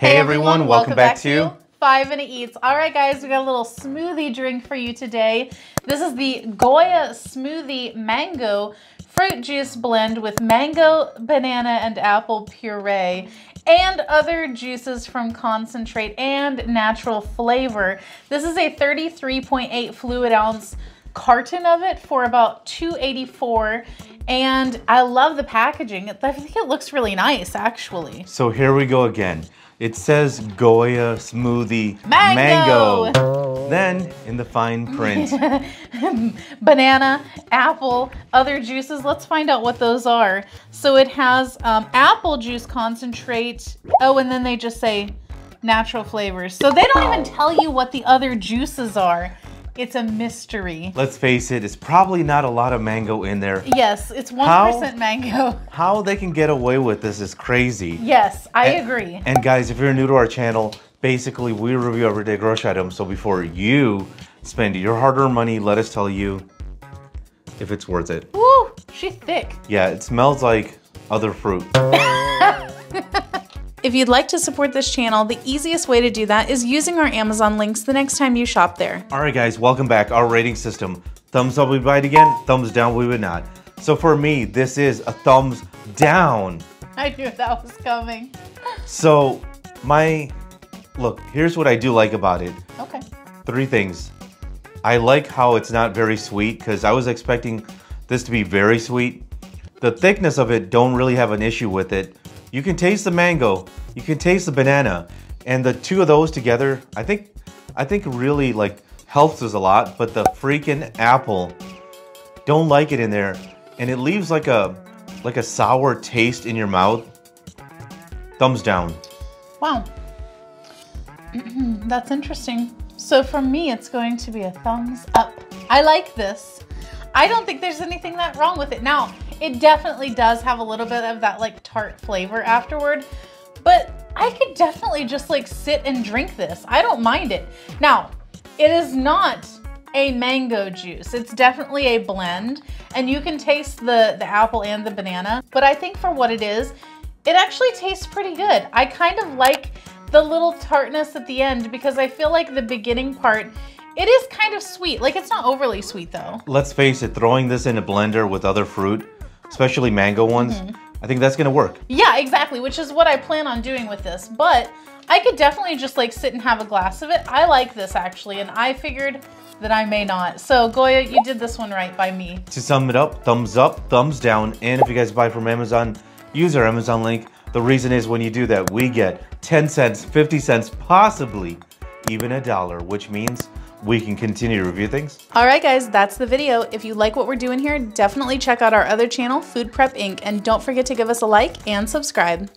Hey everyone, welcome back to Five and Eats. All right guys, we got a little smoothie drink for you today. This is the Goya Smoothie Mango Fruit Juice Blend with mango, banana, and apple puree, and other juices from concentrate and natural flavor. This is a 33.8 fluid ounce carton of it for about $2.84. And I love the packaging. I think it looks really nice, actually. So here we go again. It says Goya Smoothie Mango. Then in the fine print. Banana, apple, other juices. Let's find out what those are. So it has apple juice concentrate. Oh, and then they just say natural flavors. So they don't even tell you what the other juices are. It's a mystery. Let's face it, it's probably not a lot of mango in there. Yes, it's 1% mango. How they can get away with this is crazy. Yes, I agree. And guys, if you're new to our channel, basically we review everyday grocery items. So before you spend your hard-earned money, let us tell you if it's worth it. Woo, she's thick. Yeah, it smells like other fruit. If you'd like to support this channel, the easiest way to do that is using our Amazon links the next time you shop there. All right guys, welcome back. Our rating system. Thumbs up, we buy it again. Thumbs down, we would not. So for me, this is a thumbs down. I knew that was coming. So look, here's what I do like about it. Okay. Three things. I like how it's not very sweet because I was expecting this to be very sweet. The thickness of it, don't really have an issue with it. You can taste the mango, you can taste the banana, and the two of those together, I think really like helps us a lot, but the freaking apple, don't like it in there, and it leaves like a sour taste in your mouth. Thumbs down. Wow. That's interesting. So for me, it's going to be a thumbs up. I like this. I don't think there's anything that wrong with it. Now, it definitely does have a little bit of that like tart flavor afterward, but I could definitely just like sit and drink this. I don't mind it. Now, it is not a mango juice. It's definitely a blend and you can taste the apple and the banana, but I think for what it is, it actually tastes pretty good. I kind of like the little tartness at the end because I feel like the beginning part, it is kind of sweet. Like it's not overly sweet though. Let's face it, throwing this in a blender with other fruit, especially mango ones, I think that's gonna work. Yeah, exactly, which is what I plan on doing with this, but I could definitely just like sit and have a glass of it. I like this actually, and I figured that I may not. So Goya, you did this one right by me. To sum it up, thumbs down, and if you guys buy from Amazon, use our Amazon link. The reason is when you do that, we get 10 cents, 50 cents, possibly even $1, which means we can continue to review things. All right guys, that's the video. If you like what we're doing here, definitely check out our other channel, Food Prep Inc. And don't forget to give us a like and subscribe.